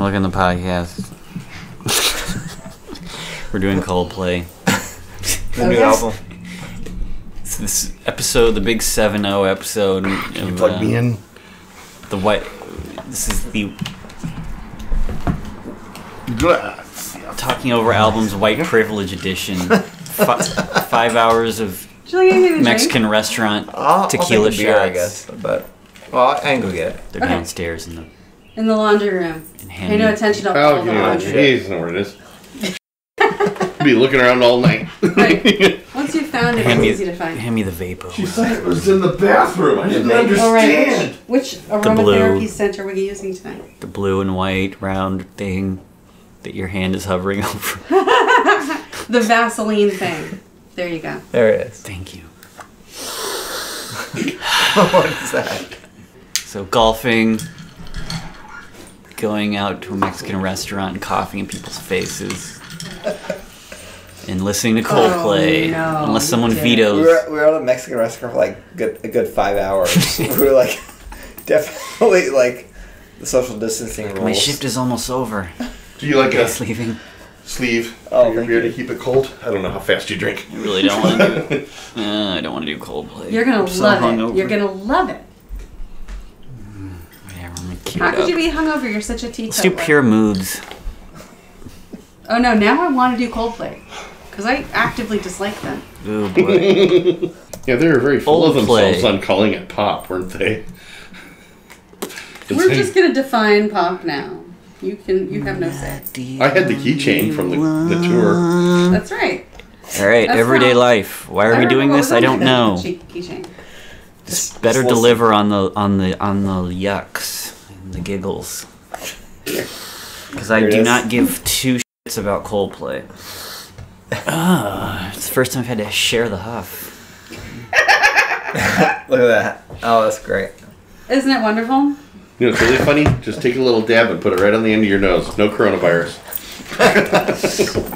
Look in the podcast. We're doing Coldplay. The new album. It's this episode, the big 7-0 episode. Can you plug me in? The white. This is the. Talking over albums, white privilege edition. 5 hours of Mexican restaurant tequila shots. I guess, but I can go get it. They're downstairs in the. In the laundry room. Pay no attention to all the laundry. He doesn't know where it is. Be looking around all night. Right. Once you found it, it's easy to find. Hand me the Vapo. She said it was in the bathroom. I didn't understand. Right. Which aromatherapy scent are we using tonight? The blue and white round thing that your hand is hovering over. The Vaseline thing. There you go. There it is. Thank you. What's that? So golfing. Going out to a Mexican restaurant and coughing in people's faces, and listening to Coldplay. Oh, no, unless someone vetoes. We were at a Mexican restaurant for like a good 5 hours. We were like definitely like the social distancing rules. My shift is almost over. Do you like a sleeve? Oh, your beer to keep it cold. I don't know how fast you drink. I really don't want to do it. I don't want to do Coldplay. You're gonna love it. You're gonna love it. How could you be hungover? You're such a teetotaler. Let's do Pure Moods. Oh no, now I want to do Coldplay. Because I actively dislike them. Oh boy. Yeah, they were very full of themselves on calling it pop, weren't they? We're just going to define pop now. You have no say. I had the keychain from the tour. That's right. Alright, Everyday Life. Why are we doing this? I don't know. Keychain. Just better deliver on the yucks. The giggles, because I do not give two shits about Coldplay. It's the first time I've had to share the huff. Look at that! Oh, that's great. Isn't it wonderful? You know, it's really funny. Just take a little dab and put it right on the end of your nose. No coronavirus.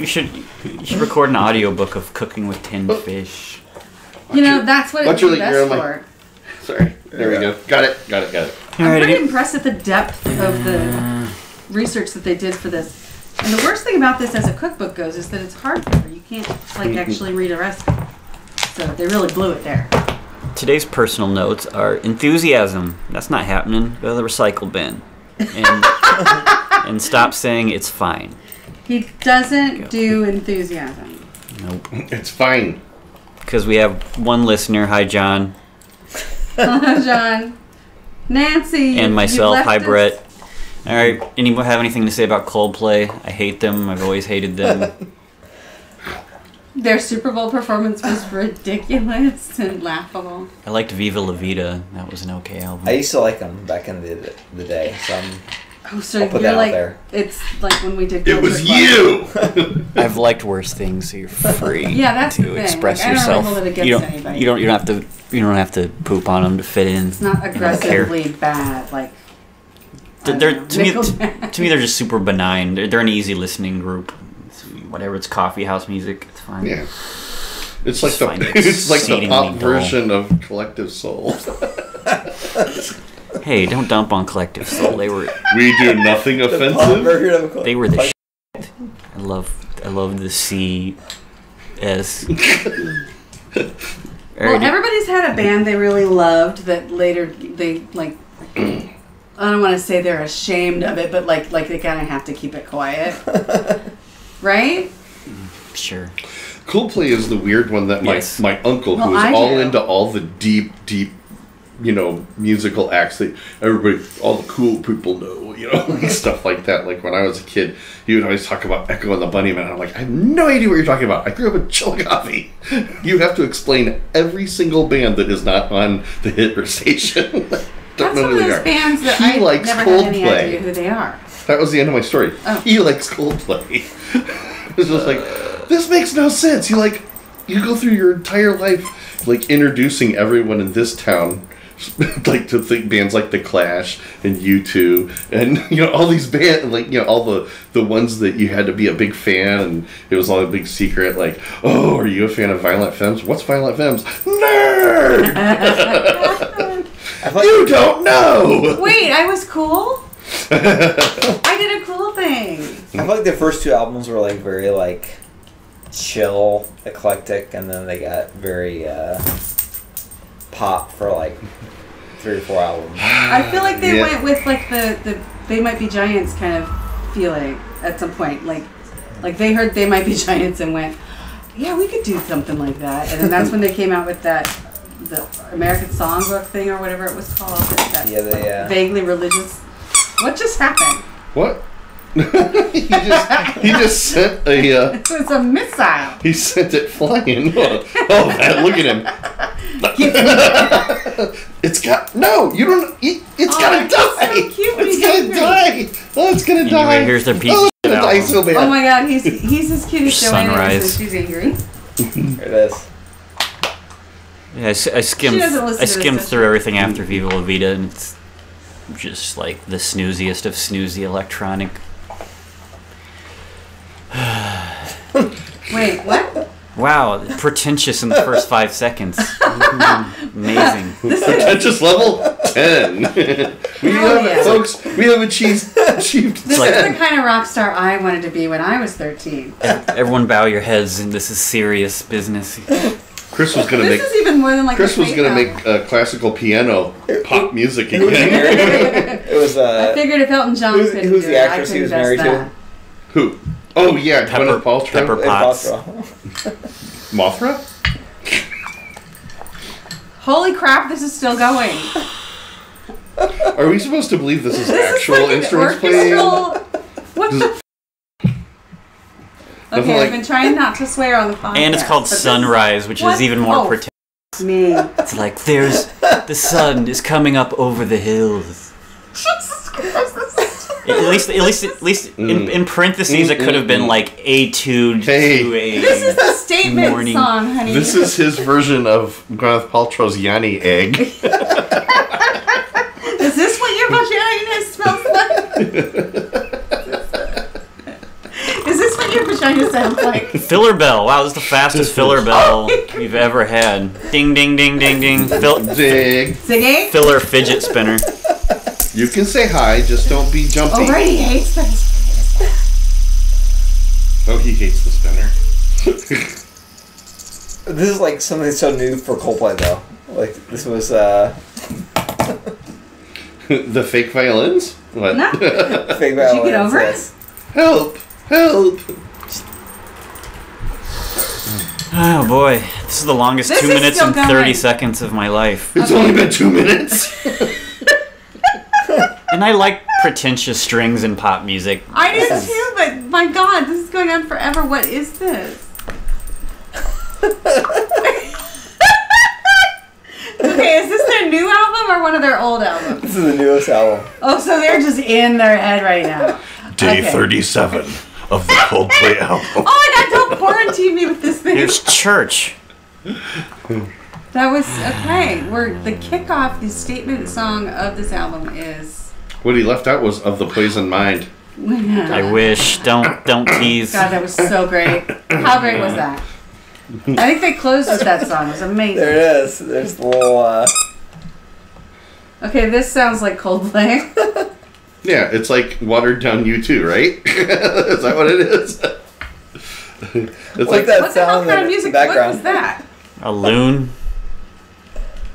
You should record an audiobook of cooking with tinned fish. You know, that's what it's best for. Sorry. There we go. Got it. I'm pretty impressed at the depth of the research that they did for this. And the worst thing about this as a cookbook goes is that it's hardcover. You can't, like, actually read a recipe. So they really blew it there. Today's personal notes are enthusiasm. That's not happening. Go to the recycle bin. And stop saying it's fine. He doesn't do enthusiasm. Nope. It's fine. Because we have one listener. Hi, John. Hello, John. Nancy and myself. Hi, Brett. All right, anyone have anything to say about Coldplay? I hate them. I've always hated them. Their Super Bowl performance was ridiculous and laughable. I liked Viva La Vida. That was an okay album. I used to like them back in the day. So I'll put that out there. It's like when we did. It was you. I've liked worse things. So you're free. Yeah, that's to express yourself. Really you don't have to poop on them to fit in. It's not aggressively bad. Like to me, they're just super benign. They're an easy listening group. It's, whatever, it's coffee house music. It's fine. Yeah, it's like the pop version of Collective Soul. Hey, don't dump on Collective Soul. They were. We do nothing offensive. They were the shit. I love the CS. Well, everybody's had a band they really loved that later they, like, I don't want to say they're ashamed of it, but, like they kind of have to keep it quiet. Right? Sure. Coldplay is the weird one that my uncle, who was all into all the deep, deep, you know, musical acts that everybody, all the cool people know, you know, stuff like that. Like, when I was a kid, he would always talk about Echo and the Bunnymen, and I'm like, I have no idea what you're talking about. I grew up in Chillicothe. You have to explain every single band that is not on the Hit station. Don't know who they are. Bands that he likes Coldplay. Who they are? That was the end of my story. Oh. He likes Coldplay. It was just like, this makes no sense. You go through your entire life, like, introducing everyone in this town. Like, to think bands like The Clash and U2 and, you know, all these bands, like, you know, all the ones that you had to be a big fan, and it was all a big secret, like, oh, are you a fan of Violent Femmes? What's Violent Femmes? Nerd! You don't know! Wait, I was cool? I did a cool thing. I feel like the first two albums were like very like chill, eclectic, and then they got very pop for like 3 or 4 albums. I feel like they went with like the They Might Be Giants kind of feeling at some point. Like they heard They Might Be Giants and went, yeah, we could do something like that. And then that's when they came out with that the American Songbook thing or whatever it was called. That vaguely religious. What just happened? What? he just sent a. It was a missile. He sent it flying. Oh, man, look at him. It's got you don't. It's gotta die. So cute. It's gonna die. Oh, it's gonna die. Anyway, here's their piece. Oh, it's gonna die so bad. Oh my God, he's as cute as Joanne is. She's angry. There it is. Yeah, I skimmed through everything after Viva La Vida, and it's just like the snooziest of snoozy electronic. Wait, what? Wow, pretentious in the first 5 seconds. Amazing. Pretentious level 10. We have it, folks. We have achieved 10. This is the kind of rock star I wanted to be when I was 13. Everyone bow your heads, and this is serious business. Chris was gonna make classical piano pop music again. It was. I figured if Elton John couldn't do it, the actress he was married to? Who? Oh yeah, Gwyneth Paltrow. Pepper Potts. Mothra. Holy crap! This is still going. Are we supposed to believe this is actual instruments playing? What the? Okay, I've been trying not to swear on the podcast. And it's called Sunrise, which is even more pretentious. It's like, the sun is coming up over the hills. Jesus Christ. At least in parentheses, it could have been like A2 to A. This is the statement morning. Song, honey. This is his version of Gwyneth Paltrow's Yoni Egg. Is this what your vagina smells like? Sounds like. Filler bell. Wow, this is the fastest filler bell you've ever had. Ding, ding, ding, ding, ding. Filler fidget spinner. You can say hi, just don't be jumping. Already hates this. Oh, he hates the spinner. This is like something so new for Coldplay, though. Like this was the fake violins. What? No. Fake violins. Did you get over it? Help! Help! Oh boy, this is the longest 2 minutes and 30 seconds of my life. It's only been 2 minutes. And I like pretentious strings in pop music. I do too, but my God, this is going on forever. What is this? Okay, is this their new album or one of their old albums? This is the newest album. Oh, so they're just in their head right now. Day 37. Of the Coldplay album. Oh my God, don't quarantine me with this thing. There's church. That was okay. We're the kickoff, the statement song of this album is what he left out was Of the Poison Mind. I wish. Don't tease. God, that was so great. How great was that? I think they closed with that song. It was amazing. There it is. There's the little okay, this sounds like Coldplay. Yeah, it's like watered down U2, right? Is that what it is? It's like that sound in the background. What was that? A loon.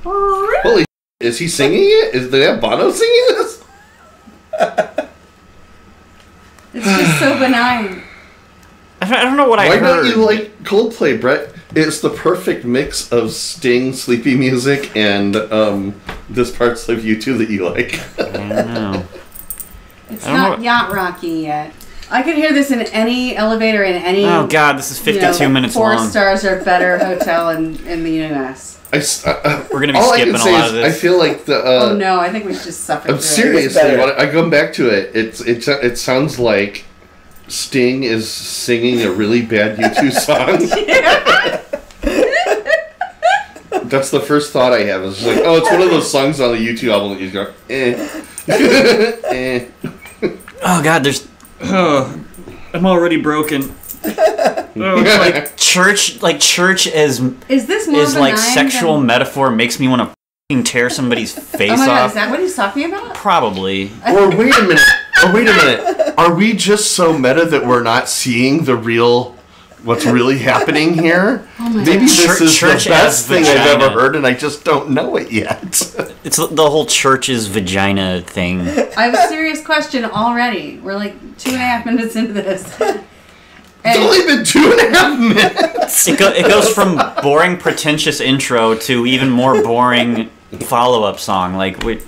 Holy! Is he singing it? Is that Bono singing this? It's just so benign. I don't know what I heard. Why don't you like Coldplay, Brett? It's the perfect mix of Sting, sleepy music, and this parts of U2 that you like. I don't know. It's not yacht rocky yet. I could hear this in any elevator in any. Oh God, this is 52 minutes long. 4 stars or better hotel in the U.S. We're gonna be skipping a lot of this. I feel like the. Oh no, I think we should just suffer. I'm seriously. I come back to it. It sounds like Sting is singing a really bad U2 song. Yeah. That's the first thought I have. It's like, oh, it's one of those songs on the U2 album that you go, eh. Oh God, I'm already broken. Like church is this more like sexual metaphor makes me want to tear somebody's face off. Oh my God, is that what he's talking about? Probably. Or wait a minute. Or wait a minute. Are we just so meta that we're not seeing the real, what's really happening here? Oh my Maybe God. This is church the best thing vagina. I've ever heard, and I just don't know it yet. It's the whole church's vagina thing. I have a serious question already. We're like 2.5 minutes into this. It's only been 2.5 minutes. It goes from boring, pretentious intro to even more boring follow-up song. Like, wait,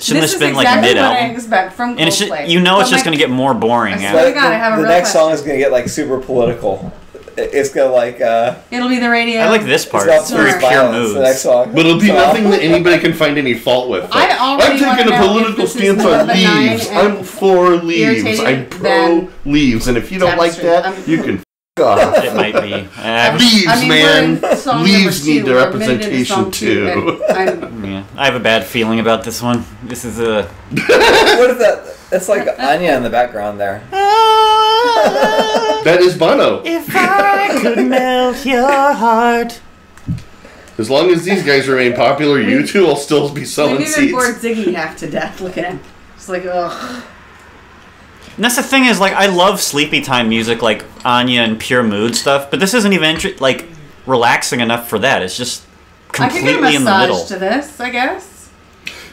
shouldn't this have been exactly like mid-album? What I expect from Coldplay. And it's just, you know, but it's just going to get more boring. I swear to God, I have a real question. The next song is going to get like super political. It's going to like. It'll be the radio. I like this part. It's very pure moves. The next song. But it'll be nothing that anybody can find any fault with. Like, I'm taking a political stance on leaves. I'm for leaves. I'm pro leaves. And if you don't like that, you can f*** off. It might be. Leaves, man. Leaves need their representation too. Yeah, I have a bad feeling about this one. This is a. What is that? It's like Anya in the background there. That is Bono. If I could melt your heart. As long as these guys remain popular, U2 will still be selling seats. Even bored Ziggy half to death looking at him. It's like, ugh. And that's the thing is, like, I love sleepy time music, like Anya and Pure Mood stuff, but this isn't even, like, relaxing enough for that. It's just completely in the middle. I could get a massage to this, I guess.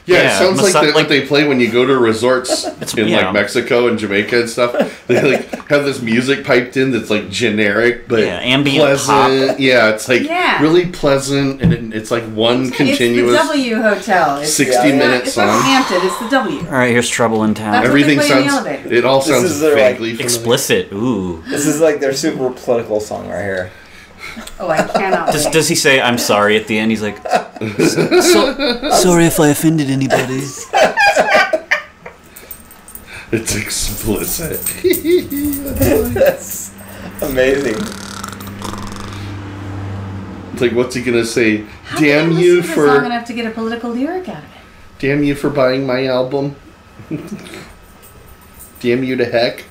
Yeah, yeah, it sounds like what they play when you go to resorts in like Mexico and Jamaica and stuff. They like have this music piped in that's like generic but ambient pleasant. Pop. Yeah, it's like really pleasant and it's like one continuous. It's the W Hotel. It's 60-minute song. It's Hampton. It's the W. All right, here's Trouble in Town. That's everything sounds. It all sounds vaguely like, explicit. Ooh, this is like their super political song right here. Oh, I cannot. Does he say "I'm sorry" at the end? He's like, "Sorry if I offended anybody." It's explicit. That's amazing. It's like, what's he gonna say? How damn can I you for long enough to get a political lyric out of it. Damn you for buying my album. Damn you to heck.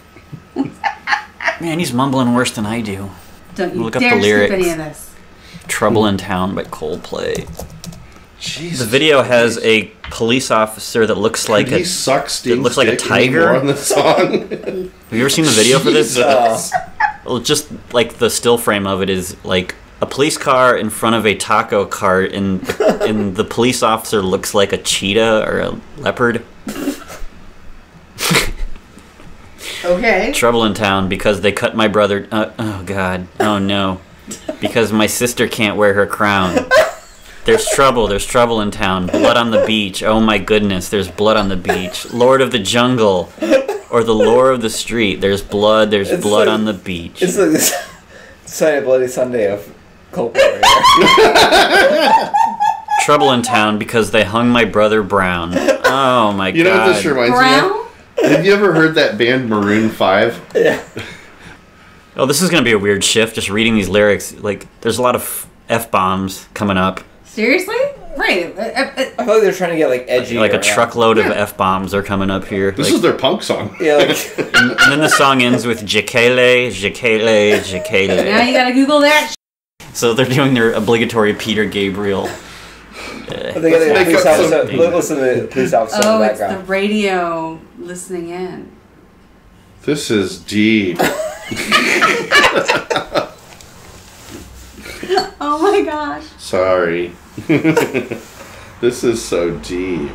Man, he's mumbling worse than I do. Don't you look dare up the lyrics. Any of this. Trouble in Town by Coldplay. Jesus. The video has a police officer that looks like a it looks like a tiger on the song. Have you ever seen the video for this? Well, just like the still frame of it is like a police car in front of a taco cart, and the police officer looks like a cheetah or a leopard. Okay. Trouble in Town because they cut my brother. Oh God! Oh no! Because my sister can't wear her crown. There's trouble. There's trouble in town. Blood on the beach. Oh my goodness! There's blood on the beach. Lord of the jungle, or the lore of the street. There's blood. There's blood on the beach. It's like this Sunday, bloody Sunday of Coldplay. Trouble in town because they hung my brother Brown. Oh my God! You know what this reminds me of? Have you ever heard that band Maroon 5? Yeah. Oh, this is going to be a weird shift, just reading these lyrics. Like, there's a lot of F-bombs coming up. Seriously? Right. I feel like they're trying to get, like, edgy. Like, a truckload of F-bombs are coming up here. This is their punk song. Yeah. Like, and then the song ends with Jekele, Jekele, Jekele. Now you got to Google that shit. So they're doing their obligatory Peter Gabriel. Listen to the police officer in the background. Oh, it's the radio listening in. This is deep. Oh my gosh. Sorry. This is so deep.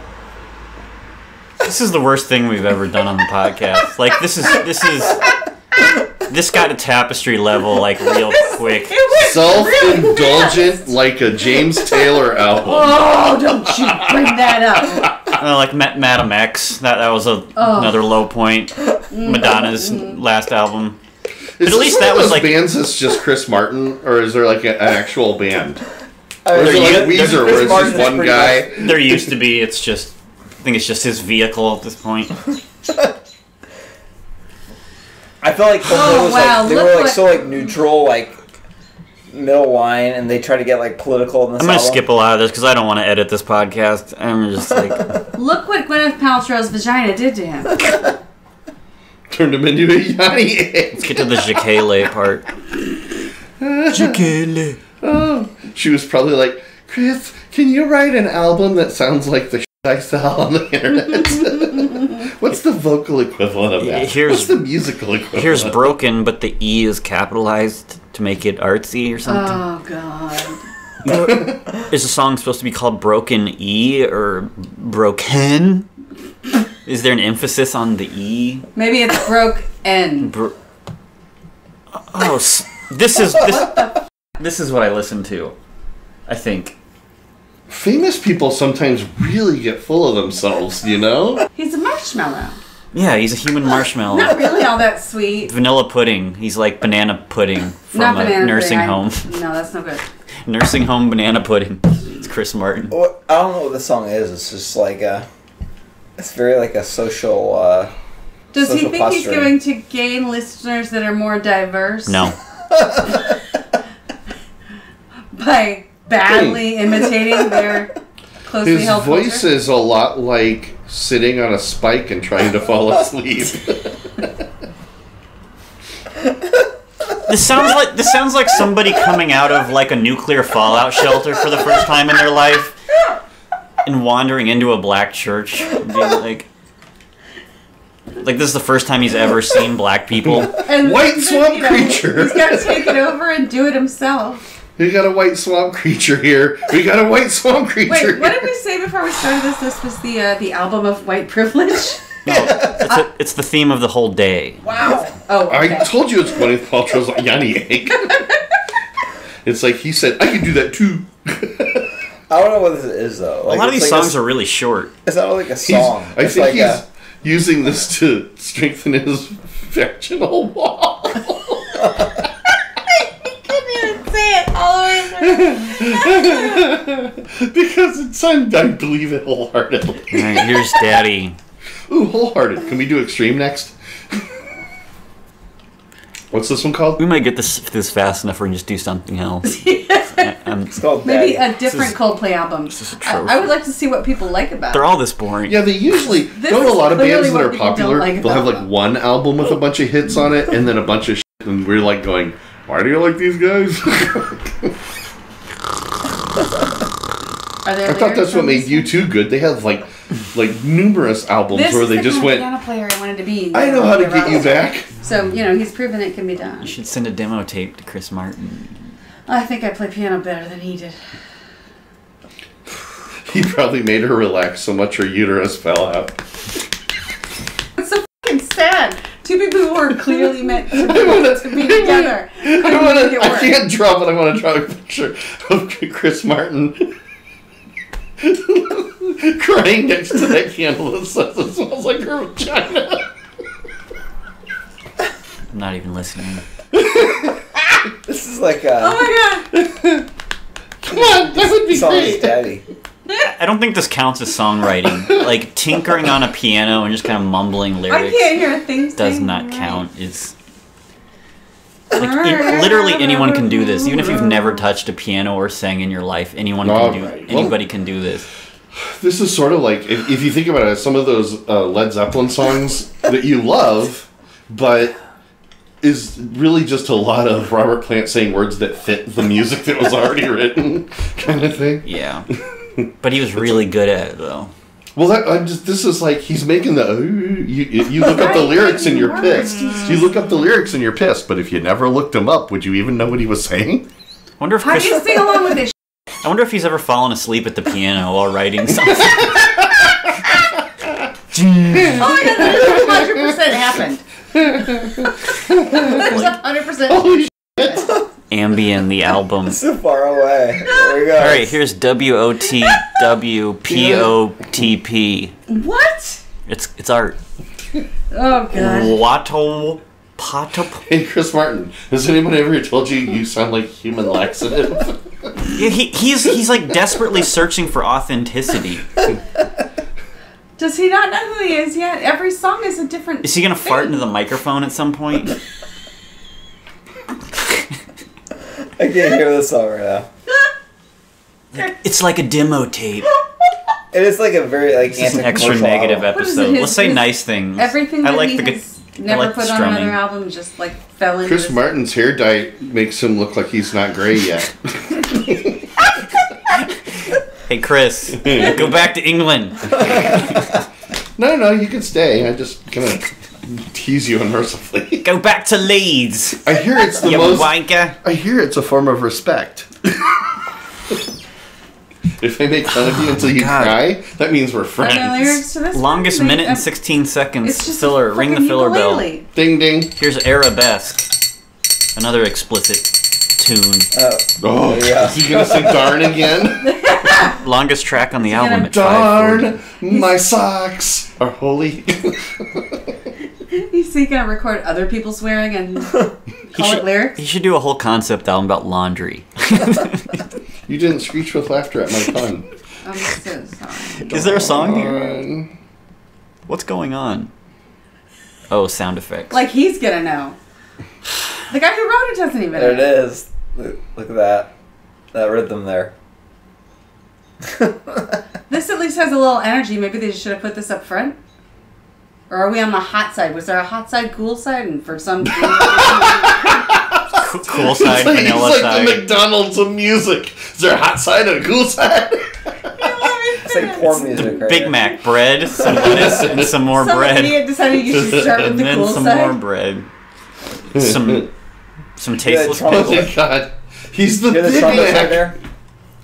This is the worst thing we've ever done on the podcast. Like this got to Tapestry level, like, real quick. Self-indulgent, like a James Taylor album. Oh, don't you bring that up. Like Madame X. That was another low point. Madonna's last album. But at least that was like... bands that's just Chris Martin? Or is there, like, an actual band? Or is it like Weezer, where it's just one guy? There used to be. It's just... I think it's just his vehicle at this point. I felt like Coldplay was like, they were like so like neutral, like middle line, and they try to get like political in this. I'm gonna skip a lot of this because I don't want to edit this podcast. I'm just like, look what Gwyneth Paltrow's vagina did to him. Turned him into a Yoni Egg. Let's get to the Jekele part. Jekele. Oh, she was probably like, Chris, Can you write an album that sounds like the shit I sell on the internet? What's the vocal equivalent of that? What's the musical equivalent? Here's broken, but the E is capitalized to make it artsy or something. Oh, God. Is the song supposed to be called Broken E or Broken? Is there an emphasis on the E? Maybe it's broke N. This is what I listen to, I think. Famous people sometimes really get full of themselves, you know? He's a marshmallow. Yeah, he's a human marshmallow. Not really all that sweet. Vanilla pudding. He's like banana pudding from a nursing home. No, that's no good. Nursing home banana pudding. It's Chris Martin. Well, I don't know what the song is. It's just like a... It's very like a social... Does he think he's going to gain listeners that are more diverse? No. By badly imitating their closely held culture? His voice is a lot like sitting on a spike and trying to fall asleep. This sounds like somebody coming out of like a nuclear fallout shelter for the first time in their life and wandering into a black church and being like this is the first time he's ever seen black people. And white swamp creature. He's got to take it over and do it himself. We got a white swamp creature here. We got a white swamp creature. Wait, what did we say before we started this? This was the album of white privilege. No, it's the theme of the whole day. Wow. Oh, okay. I told you it's Gwyneth Paltrow's Yoni Egg. It's like he said, I can do that too. I don't know what this is though. Like, a lot of these songs are really short. It's not like a song. I think he's using this to strengthen his vaginal wall. Because it's time, I believe it wholeheartedly. Right, here's Daddy. Ooh, wholehearted. Can we do extreme next? What's this one called? We might get this fast enough, or we can just do something else. It's called Daddy. Maybe a different Coldplay album. This is atrocious. I would like to see what people like about. They're all this boring. Yeah, they usually don't. A lot of bands that are popular, they'll have like one album with a bunch of hits on it, and then a bunch of shit, and we're like going, why do you like these guys? I thought that's what made U2 good. They have like numerous albums where they just went. This is the piano player I wanted to be. I know how to get you back. So you know he's proven it can be done. You should send a demo tape to Chris Martin. I think I play piano better than he did. He probably made her relax so much her uterus fell out. It's so fucking sad. Two people who were clearly meant to be together. I can't draw, but I want to draw a picture of Chris Martin crying next to that candle that says it smells like her vagina. I'm not even listening. This is like a... Oh my god! Come on, that would be great. Daddy. I don't think this counts as songwriting. Like tinkering on a piano and just kind of mumbling lyrics. I can't hear things. Does not count. It's like literally anyone can do this. Even if you've never touched a piano or sang in your life, anybody can do this. This is sort of like if you think about it, some of those Led Zeppelin songs that you love, but is really just a lot of Robert Plant saying words that fit the music that was already written, kind of thing. Yeah. But he was really good at it, though. Well, this is like he's making the. You look up the lyrics and you're pissed. You look up the lyrics and you're pissed. But if you never looked them up, would you even know what he was saying? How do you sing along with this? I wonder if he's ever fallen asleep at the piano while writing something. Oh my god, that 100% happened. That 100%. Holy shit. Ambien, the album. It's so far away. There we go. All right, here's WOTWPOTP. What? It's art. Oh god. Wattle potop. Hey, Chris Martin. Has anyone ever told you sound like human laxative? Yeah, he's like desperately searching for authenticity. Does he not know who he is yet? Every song is a different. Is he gonna fart into the microphone at some point? I can't hear the song right now. It's like a demo tape. It is like a very it's an extra negative album. Episode. Let's say nice things. Everything I that like he the has never like put strumming. On another album just like fell into. Chris Martin's hair dye makes him look like he's not gray yet. Hey, Chris, go back to England. No, you can stay. I just kind of tease you unmercifully. Go back to Leeds. I hear it's the most... wanker. I hear it's a form of respect. If they make fun of you until you cry, that means we're friends. Longest minute and 16 seconds filler. Ring the filler bell. Ding, ding. Here's Arabesque. Another explicit tune. Oh, yeah. Is he going to say darn again? Longest track on the album at 5:40. Darn, my socks are holy. He's going to record other people swearing and call it lyrics? He should do a whole concept album about laundry. You didn't screech with laughter at my pun. I'm so sorry. Is there a song here? What's going on? Oh, sound effects. Like he's gonna know. The guy who wrote it doesn't even know. There it is. Look at that. That rhythm there. This at least has a little energy. Maybe they should have put this up front. Or are we on the hot side? Was there a hot side, cool side, and for some... Cool side, vanilla side. It's like the McDonald's of music. Is there a hot side and a cool side? It's like poor music, right? Big Mac bread, some lettuce, and some more bread. Some idiot decided you should start with the cool side. And then some more bread. Some tasteless pickles. Oh my God. He's the Big Mac. There?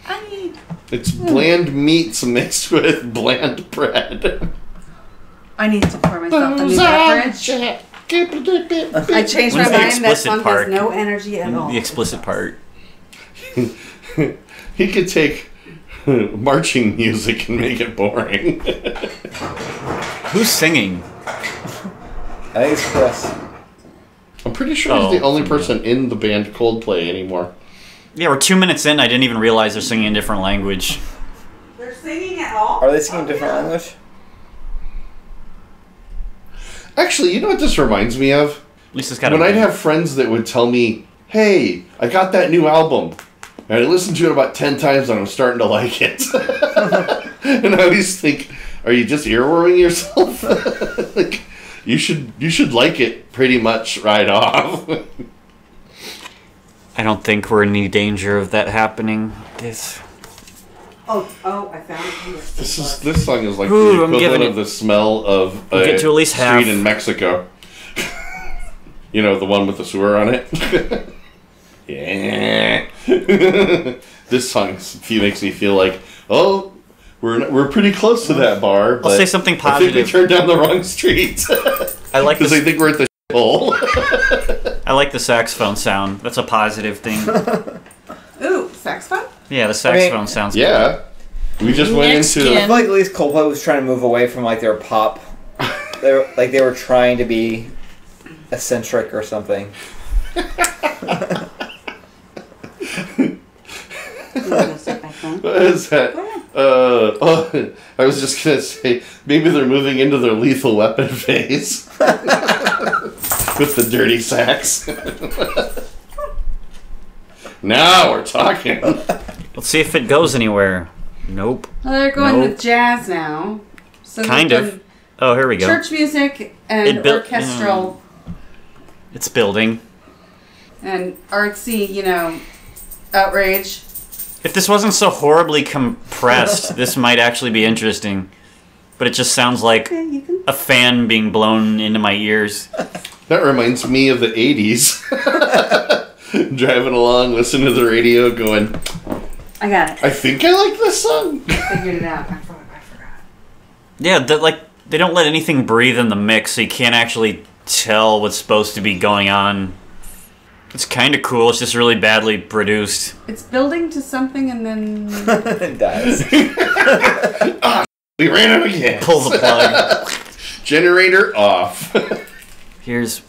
I mean... It's bland meats mixed with bland bread. I need to pour myself a new beverage. I changed my mind. That song has no energy at all. The explicit part. He could take marching music and make it boring. Who's singing? I think it's Chris. I'm pretty sure he's the only person in the band Coldplay anymore. Yeah, we're 2 minutes in. I didn't even realize they're singing a different language. They're singing at all? Are they singing a different language? Actually, you know what this reminds me of? Lisa's got I'd have friends that would tell me, hey, I got that new album. And I listened to it about 10 times and I'm starting to like it. And I always think, are you just earworming yourself? Like, you should like it pretty much right off. I don't think we're in any danger of that happening. Oh, I found it. This song is like the equivalent of the smell of a street in Mexico. You know, the one with the sewer on it? Yeah. This song makes me feel like, oh, we're pretty close to that bar. I'll say something positive. I think we turned down the wrong street. I like this. Because I think we're at the hole. I like the saxophone sound. That's a positive thing. Ooh, saxophone? Yeah, the saxophone sounds good. Yeah. We just went into... I feel like at least Coldplay was trying to move away from like their pop. They were trying to be eccentric or something. What is that? I was just going to say, maybe they're moving into their Lethal Weapon phase. With the dirty sax. Now we're talking. Let's see if it goes anywhere. Nope. Well, they're going with jazz now. So kind of. Oh, here we go. Church music and orchestral. It's building. And artsy, you know, outrage. If this wasn't so horribly compressed, this might actually be interesting. But it just sounds like a fan being blown into my ears. That reminds me of the 80s. Driving along, listening to the radio, going, I got it. I think I like this song. Figured it out. I forgot. Yeah, they don't let anything breathe in the mix, so you can't actually tell what's supposed to be going on. It's kind of cool. It's just really badly produced. It's building to something, and then it dies. We ran out again. Pull the plug. Generator off. Here's.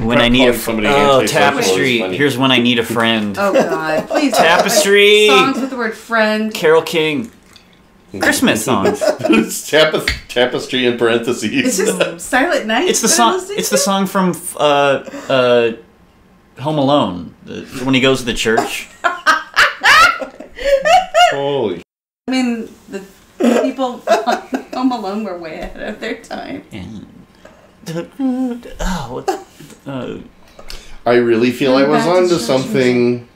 When I need a friend. Oh, Tapestry. Here's When I Need a Friend. Oh, God. Please. Tapestry. Songs with the word friend. Carole King. Christmas songs. It's Tapestry in parentheses. It's just Silent Night. It's the song. It's the song from Home Alone when he goes to the church. Holy. I mean, the people on Home Alone were way ahead of their time. I really feel I was onto something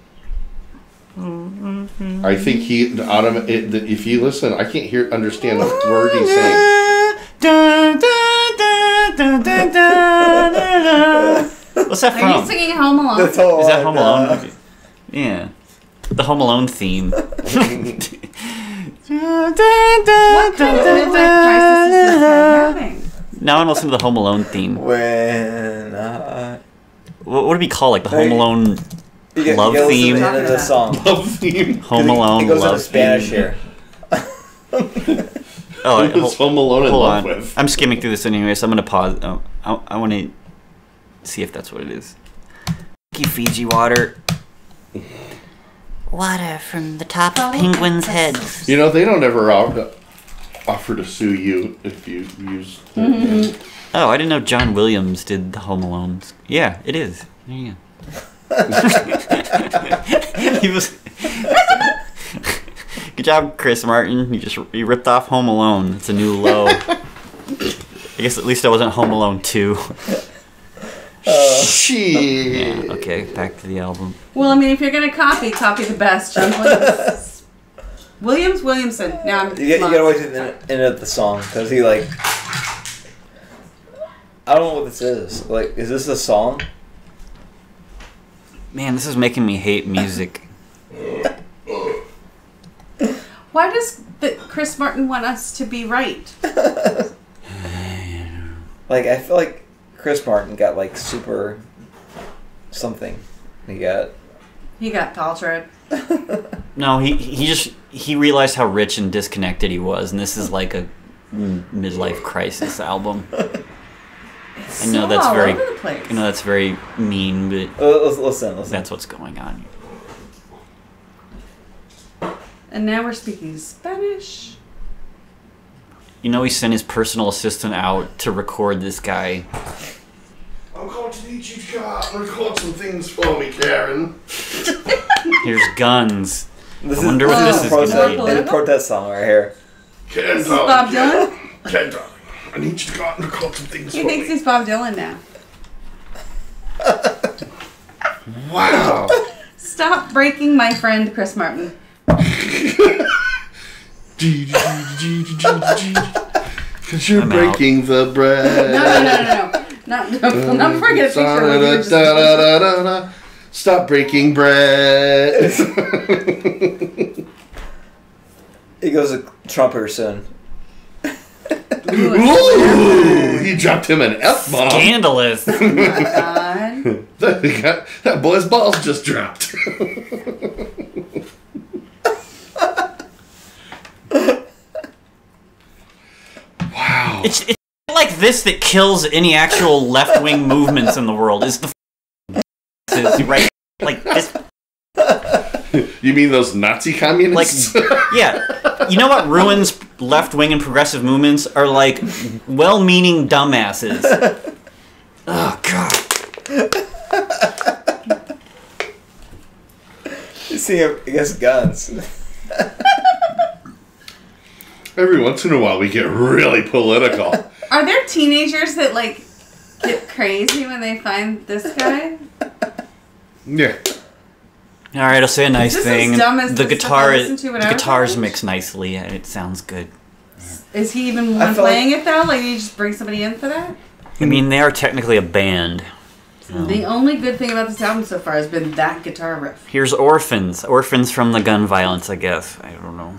Mm-hmm. I think he, if you listen, I can't understand a word he's saying. What's that from? Are you singing Home Alone? That's all. Is that Home Alone? Yeah. The Home Alone theme. What kind of midlife crisis is this man having? Now I'm listening to the Home Alone theme. When I... What do we call like the Home Alone love theme? The song. Love theme. Home Alone love theme. It goes into Spanish here. Oh, it's Home Alone in Love with. I'm skimming through this anyway, so I'm gonna pause. Oh, I want to see if that's what it is. Fiji water. Water from the top of penguins' heads. You know, they don't ever offer to sue you if you use... Mm-hmm. Oh, I didn't know John Williams did the Home Alone. Yeah, it is. There you go. He was... Good job, Chris Martin. You ripped off Home Alone. It's a new low. I guess at least I wasn't Home Alone 2. Shit. Yeah, okay, back to the album. Well, I mean, if you're gonna copy the best. John Williams. Williamson. Now you gotta wait to the end of the song because he like. I don't know what this is. Like, is this a song? Man, this is making me hate music. Why does Chris Martin want us to be right? Like, I feel like Chris Martin got like super something. He got Paltrow. No, he realized how rich and disconnected he was, and this is like a midlife crisis album. It's I know that's very mean, but listen. That's what's going on. And now we're speaking Spanish. You know he sent his personal assistant out to record this guy. I'm going to need you to record some things for me, Karen. Here's guns. I wonder what this is going to be. It's a protest song right here. Karen, this is Bob Dylan? Karen, darling, I need you to go out and record some things for me. He thinks he's Bob Dylan now. Wow. Stop breaking my friend, Chris Martin. Because you're breaking the bread. No. Not before I get a picture of you. Stop breaking bread. He goes a trumpeter soon. Ooh, he dropped him an F-bomb. Scandalous. That boy's balls just dropped. Wow. It's like this that kills any actual left-wing movements in the world. Is the right like this? You mean those Nazi communists? Like, yeah. You know what ruins left-wing and progressive movements are like well-meaning dumbasses. Oh God. You see him against guns. Every once in a while, we get really political. Are there teenagers that, like, get crazy when they find this guy? Yeah. All right, I'll say a nice thing. The guitar's mixed nicely, and it sounds good. Is he even playing it, though? Like, do you just bring somebody in for that? I mean, they are technically a band. So. The only good thing about this album so far has been that guitar riff. Here's Orphans. Orphans from the gun violence, I guess. I don't know.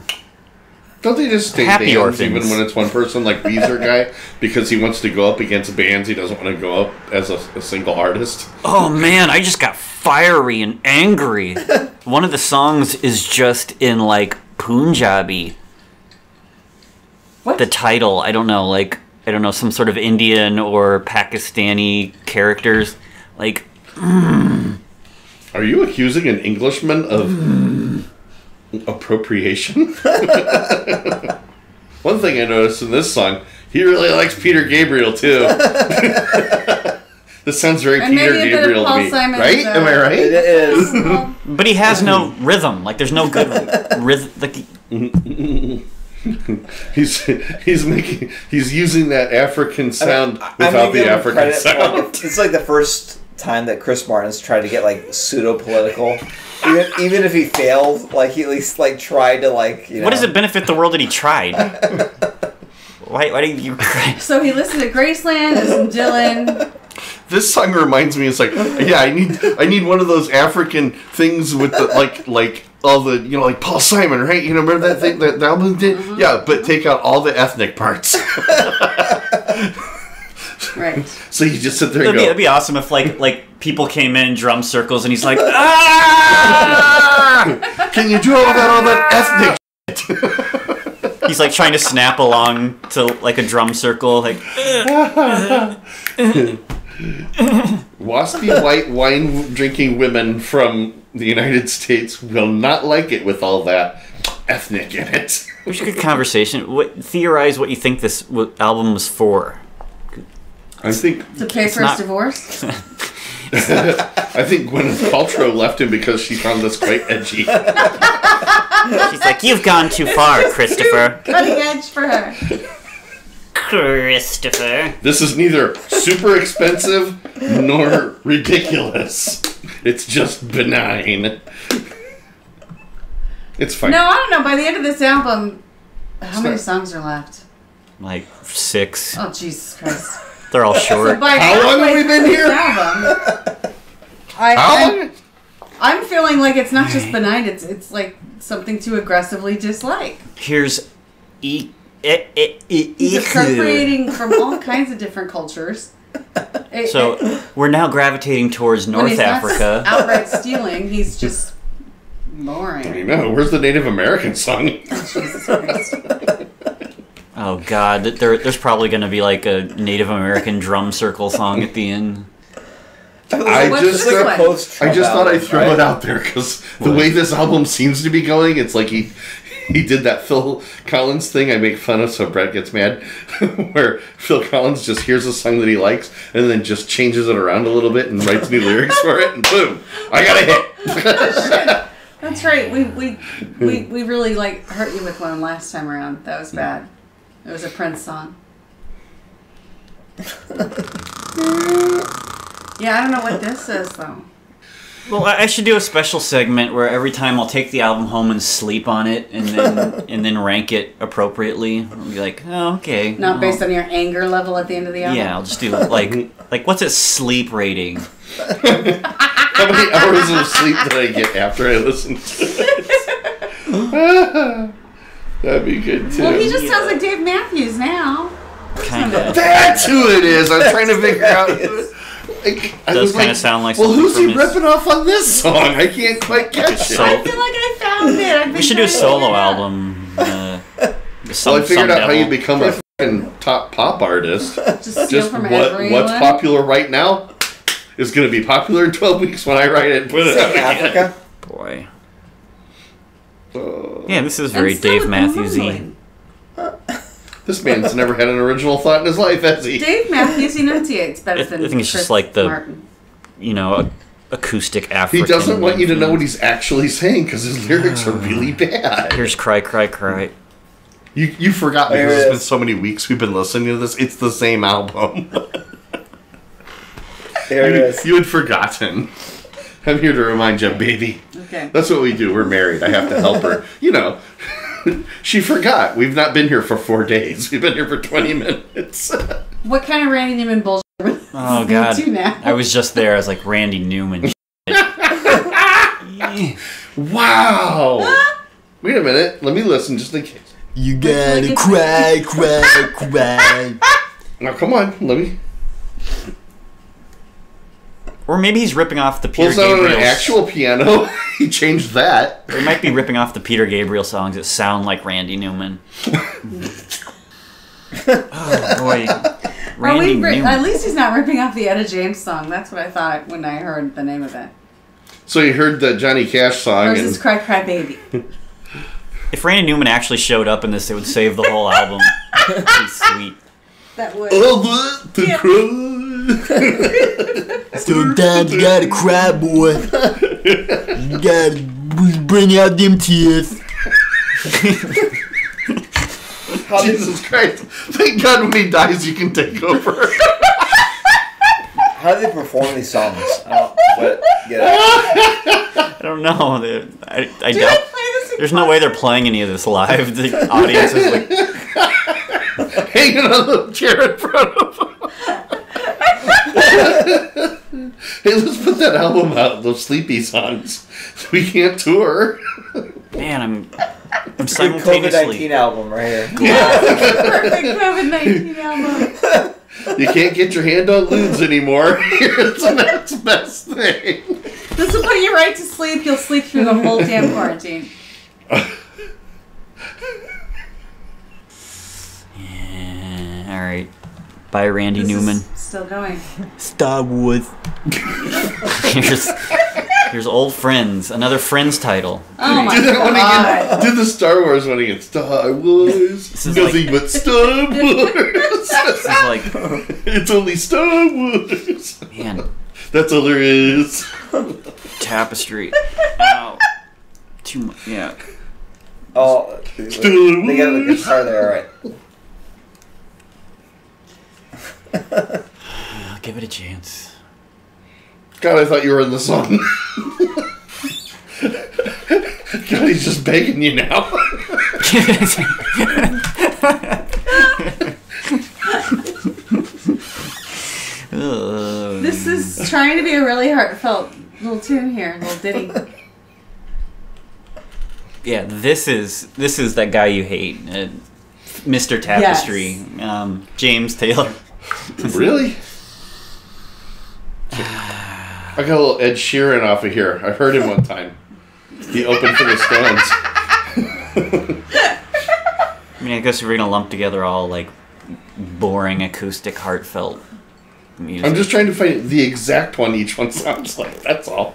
Don't they just stay happy bands orphans, even when it's one person, like Weezer guy, because he wants to go up against bands he doesn't want to go up as a single artist? Oh man, I just got fiery and angry. One of the songs is just in like Punjabi. What? The title, I don't know, some sort of Indian or Pakistani characters. Like, Are you accusing an Englishman of... appropriation? One thing I noticed in this song, he really likes Peter Gabriel too. This sounds very Peter Gabriel to me, right? Am I right? It is. But he has no rhythm. Like there's no good rhythm. Like he's using that African sound without the African sound. It's like the first time that Chris Martin's tried to get like pseudo political. Even if he failed, like he at least like tried to like. You know. What does it benefit the world that he tried? Why do you? So he listened to Graceland and some Dylan. This song reminds me. It's like, yeah, I need one of those African things with the like all the, you know, like Paul Simon, right? You know, remember that thing that album did? Mm-hmm. Yeah, but take out all the ethnic parts. Right. So you just sit there. And go. It'd be awesome if like people came in drum circles and he's like, ah! Can you do all that ethnic shit? He's like trying to snap along to like a drum circle, like. Waspy white wine drinking women from the United States will not like it with all that ethnic in it. It was a good conversation. Theorize what you think this album was for. I think to pay for his divorce. I think Gwyneth Paltrow left him because she found this quite edgy. She's like, "You've gone too far, Christopher." Cutting edge for her. Christopher. This is neither super expensive nor ridiculous. It's just benign. It's fine. No, I don't know. By the end of this album, how many songs are left? Like 6. Oh, Jesus Christ. They're all short. So how long have we been here? Album, I'm feeling like it's not just benign. It's like something to aggressively dislike. Here's he's appropriating from all kinds of different cultures. We're now gravitating towards North Africa. Not outright stealing. He's just boring. I know. Where's the Native American song? Oh, Jesus Christ. Oh God, there's probably going to be like a Native American drum circle song at the end. I just thought I'd throw it out there because the way this album seems to be going, it's like he did that Phil Collins thing I make fun of so Brett gets mad, where Phil Collins just hears a song that he likes and then just changes it around a little bit and writes new lyrics for it and boom, I got a hit. That's right. We really like hurt you with one last time around. That was bad. It was a Prince song. Yeah, I don't know what this is, though. Well, I should do a special segment where every time I'll take the album home and sleep on it and then rank it appropriately. I'll be like, oh, okay. Not based on your anger level at the end of the album? Yeah, I'll just do, like what's its sleep rating? How many hours of sleep did I get after I listened to it? That'd be good, too. Well, he just sounds like Dave Matthews now. Kind of. That's who it is. I'm trying to figure out. Well, who's he ripping off on this song? I can't quite catch it. I feel like I found it. We should do a solo album. Well, I figured out how you become a fucking top pop artist. Just from what's popular right now is going to be popular in 12 weeks when I write it and put it out again. Boy. Yeah, this is very Dave Matthewsy. This man's never had an original thought in his life, has he? Dave Matthews enunciates better than Chris Martin. I think it's just like the, you know, acoustic African. He doesn't want you to know what he's actually saying because his lyrics are really bad. Here's Cry, Cry, Cry. You forgot because it's been so many weeks we've been listening to this. It's the same album. There it is. You had forgotten. I'm here to remind you, baby. Okay. That's what we do. We're married. I have to help her. You know, she forgot. We've not been here for 4 days. We've been here for 20 minutes. What kind of Randy Newman bullshit? Oh, God. Now? I was just there. I was like, Randy Newman. Wow. Wait a minute. Let me listen just in case. You gotta cry, cry, cry. Now, come on. Let me... Or maybe he's ripping off the Peter Gabriel. Well, it's not an actual piano. He changed that. Or he might be ripping off the Peter Gabriel songs that sound like Randy Newman. Oh, boy. Randy Newman. At least he's not ripping off the Etta James song. That's what I thought when I heard the name of it. So you heard the Johnny Cash song. Or this Cry Cry Baby. If Randy Newman actually showed up in this, it would save the whole album. That'd be sweet. That would. Oh, the cry. Sometimes you gotta cry, boy. You gotta bring out them tears. Jesus Christ. Thank God when he dies, you can take over. How do they perform these songs? I don't know. I do doubt. There's no way they're playing any of this live. The audience is like hanging on a little chair in front of them. Hey, let's put that album out, those sleepy songs. We can't tour. Man, I'm simultaneously... COVID-19 album right here. Yeah. Perfect COVID-19 album. You can't get your hand on lubes anymore. It's the next best thing. This will put you right to sleep. You'll sleep through the whole damn quarantine. Yeah, all right. Bye, Randy Newman. Still going. Star Wars. Here's old friends. Another Friends title. Oh my God! Do the Star Wars one again. Star Wars. Nothing like, but Star Wars. This is like it's only Star Wars. Man, that's all there is. Tapestry. Ow. Too much. Yeah. Oh, they got the guitar there, right? I'll give it a chance. God, I thought you were in the song. God, he's just begging you now. This is trying to be a really heartfelt little tune here, little ditty. Yeah, this is that guy you hate, Mr. Tapestry, yes. James Taylor. Really? I got a little Ed Sheeran off of here. I heard him one time. He opened for the Stones. I mean, I guess we're gonna lump together all like boring acoustic heartfelt music. I'm just trying to find the exact one each one sounds like. That's all.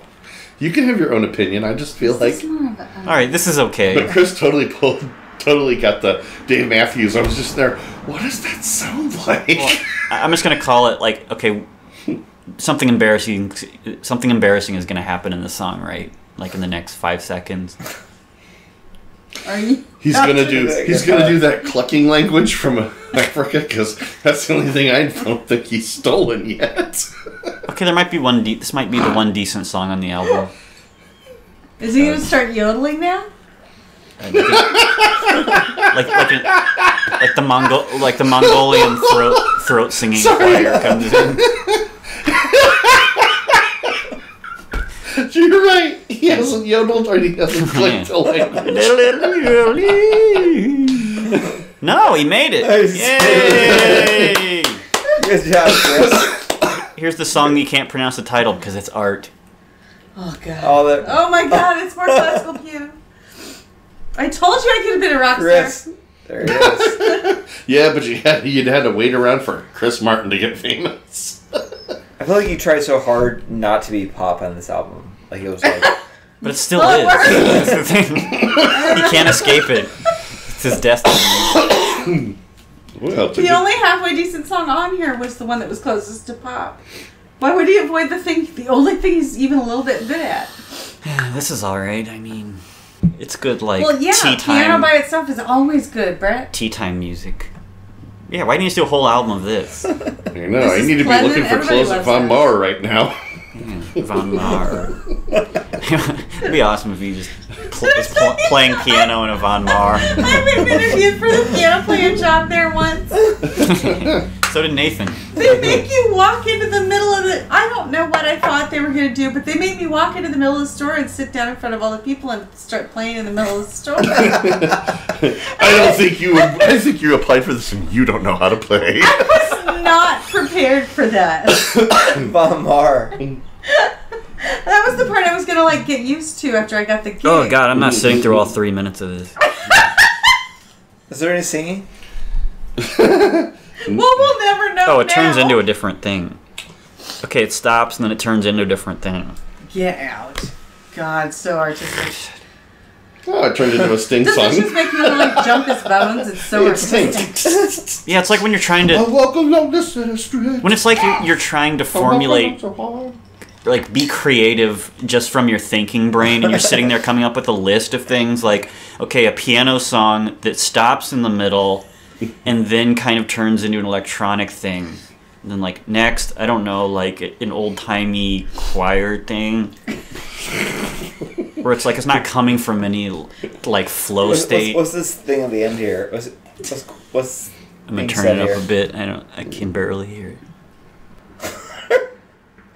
You can have your own opinion. I just feel like all right, this is okay. But Chris totally got the Dave Matthews. I was just there. What does that sound like? Well, I'm just gonna call it like okay. Something embarrassing is going to happen in the song, right? Like in the next 5 seconds. He's gonna do that clucking language from Africa because that's the only thing I don't think he's stolen yet. Okay, there might be one. This might be the one decent song on the album. Is he gonna start yodeling now? Like the Mongolian throat singing choir comes in. You're right. He hasn't yodeled or he hasn't clicked the language. No, he made it. Yay! Good job, Chris. Here's the song you can't pronounce the title because it's art. Oh, God. Oh, my God. It's more classical piano. I told you I could have been a rock star. There he is. Yeah, but you'd had to wait around for Chris Martin to get famous. I feel like you tried so hard not to be pop on this album. Like it was like, but it still is. That's the thing. You can't escape it. It's his destiny. Well, the only halfway decent song on here was the one that was closest to pop. Why would he avoid the thing? The only thing he's even a little bit good at. This is all right. I mean, it's good. Like well, yeah, tea time. Piano by itself is always good, Brett. Tea time music. Yeah, why didn't you do a whole album of this? I know, I need to be looking for clothes at Von Maur right now. Yeah, Von Maur. It'd be awesome if you just was playing piano in a Von Maur. I've been interviewed for the piano player job there once. So did Nathan. They make you walk into the middle of the... I don't know what I thought they were going to do, but they made me walk into the middle of the store and sit down in front of all the people and start playing in the middle of the store. I don't think you... I think you applied for this and you don't know how to play. I was not prepared for that. Bummer. That was the part I was going to like get used to after I got the gig. Oh, God, I'm not sitting through all 3 minutes of this. Is there any singing? Well, we'll never know. Oh, it turns into a different thing. Okay, it stops and then it turns into a different thing. Get out. God, so artistic. Oh, it turned into a Sting song. Doesn't it just make you like jump his bones? It's so artistic. Yeah, it's like when you're trying to... I walk along the street. When it's like you're trying to formulate... Like, be creative just from your thinking brain, and you're sitting there coming up with a list of things like, okay, a piano song that stops in the middle... and then kind of turns into an electronic thing. And then, like, next, I don't know, like, an old-timey choir thing. Where it's, like, it's not coming from any, like, flow state. What's this thing at the end here? What's I'm going to turn it up here a bit. I can barely hear it.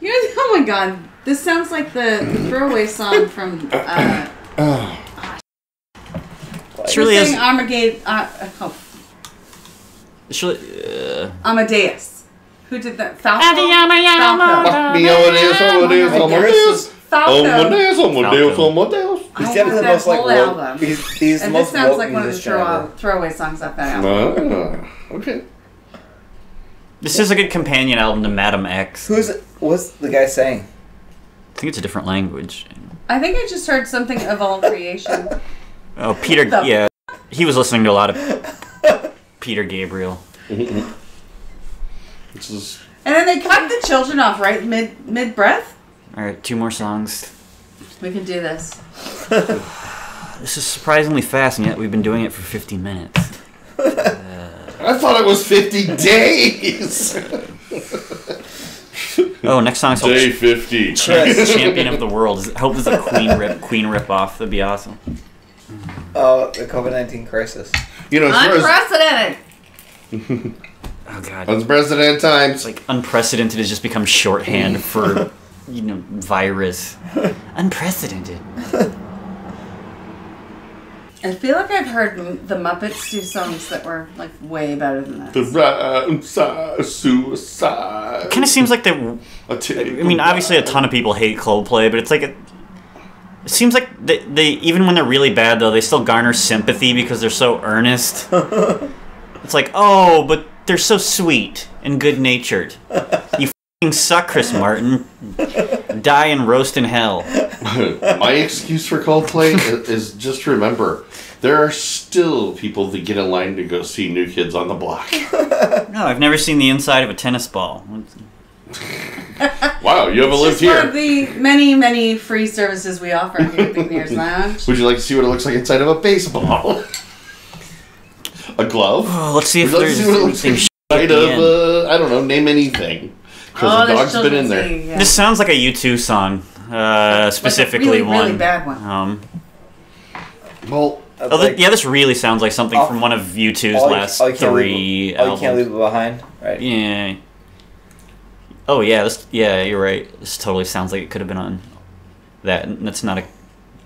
You know, oh, my God. This sounds like the throwaway song from, It really is. Amadeus. Who did that? Falco? Amadeus. He's definitely the most, like, album. He's and this sounds like one of the throwaway songs off that album. Okay. This is a good companion album to Madame X. What's the guy saying? I think it's a different language. I think I just heard something of all creation. Oh, Peter, yeah. He was listening to a lot of Peter Gabriel. And then they cut the children off right mid breath. All right, two more songs. We can do this. This is surprisingly fast, and yet we've been doing it for 50 minutes. I thought it was 50 days. Oh, next song's Day 50. Champion of the World. I hope it's a Queen rip off. That'd be awesome. Oh, the COVID-19 crisis. You know, unprecedented. Oh God! Unprecedented times. Like unprecedented has just become shorthand for, you know, virus. Unprecedented. I feel like I've heard the Muppets do songs that were like way better than that. The rhyme suicide. It kind of seems like they. I mean, obviously, a ton of people hate Coldplay, but it's like it seems like they even when they're really bad though, they still garner sympathy because they're so earnest. It's like, oh, but they're so sweet and good-natured. You f***ing suck, Chris Martin. Die and roast in hell. My excuse for Coldplay is just remember, there are still people that get in line to go see New Kids on the Block. No, I've never seen the inside of a tennis ball. Wow, you haven't lived here. It's one of the many, many free services we offer here at the Buccaneers Lounge. Would you like to see what it looks like inside of a baseball? A glove? Oh, let's see if there's anything inside of, I don't know, name anything. Because the dog's been in there. Yeah. This sounds like a U2 song. Specifically like a really, one. Really bad one. Yeah, this really sounds like something from one of U2's last three albums. Oh, you can't leave it behind? Right. Yeah. Oh, yeah, yeah, you're right. This totally sounds like it could have been on that. And that's not a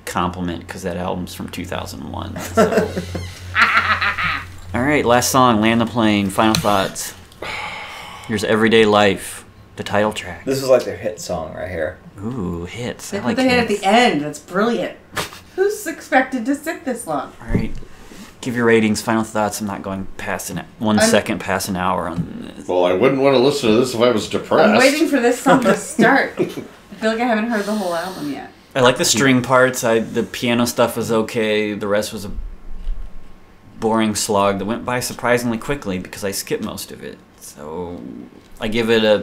compliment, because that album's from 2001. So. All right, last song, Land the Plane, final thoughts. Here's Everyday Life, the title track. This is like their hit song right here. Ooh, hits. They put the hit at the end. That's brilliant. Who's expected to sit this long? All right, give your ratings, final thoughts. I'm not going past past an hour on this. Well, I wouldn't want to listen to this if I was depressed. I'm waiting for this song to start. I feel like I haven't heard the whole album yet. I like the string parts. The piano stuff was okay. The rest was a boring slog that went by surprisingly quickly because I skipped most of it. So I give it a...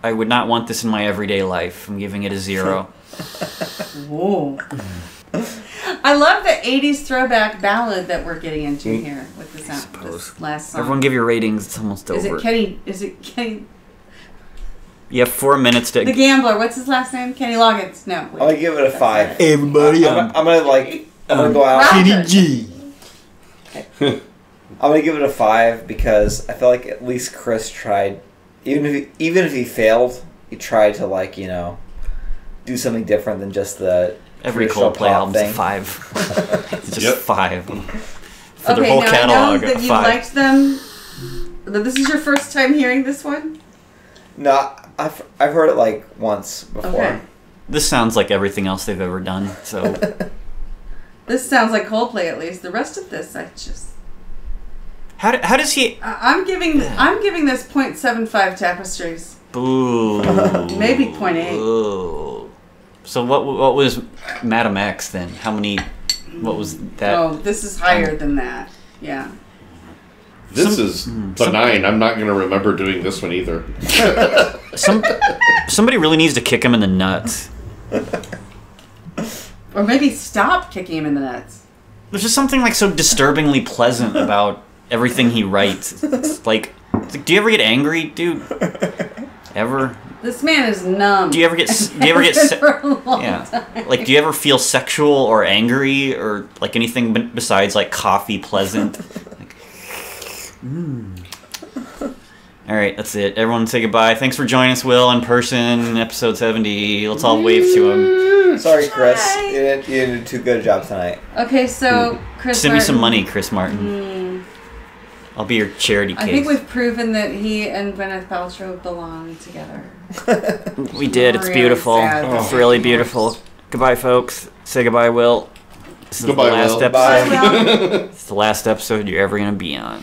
I would not want this in my everyday life. I'm giving it a 0. Whoa. I love the 80s throwback ballad that we're getting into here with the sound, this last song. Everyone give your ratings. It's almost over. Is it Kenny? You have 4 minutes to... The Gambler. What's his last name? Kenny Loggins. No. Wait. I'll give it a 5. Everybody I'm going to like... I'm gonna go out. I'm gonna give it a 5 because I feel like at least Chris tried, even if he failed, he tried to, like, you know, do something different than just the every Coldplay album's a 5. It's just 5 for their whole catalog. I know that you liked them. That this is your first time hearing this one. No, I've heard it like once before. Okay. This sounds like everything else they've ever done. So. This sounds like Coldplay, at least. The rest of this, I just... How does he... I'm giving this 0.75 tapestries. Boo. Maybe 0.8. Boo. So what was Madame X then? How many... What was that? Oh, this is higher than that. Yeah. This is benign. I'm not going to remember doing this one either. Somebody really needs to kick him in the nuts. Or maybe stop kicking him in the nuts. There's just something like so disturbingly pleasant about everything he writes. It's like, Do you ever get angry, dude? Ever? This man is numb. Do you ever get? Do you ever get? For a long time. Like, do you ever feel sexual or angry or like anything besides like coffee pleasant? Like, All right, that's it. Everyone say goodbye. Thanks for joining us, Will, in person, episode 70. Let's all wave to him. Sorry, Chris. You did too good a job tonight. Okay, so Chris Martin. Send me some money, Chris Martin. I'll be your charity case. I think we've proven that he and Gwyneth Paltrow belong together. We did. It's beautiful. It's really beautiful. Goodbye, folks. Say goodbye, Will. This is the last episode. It's the last episode you're ever going to be on.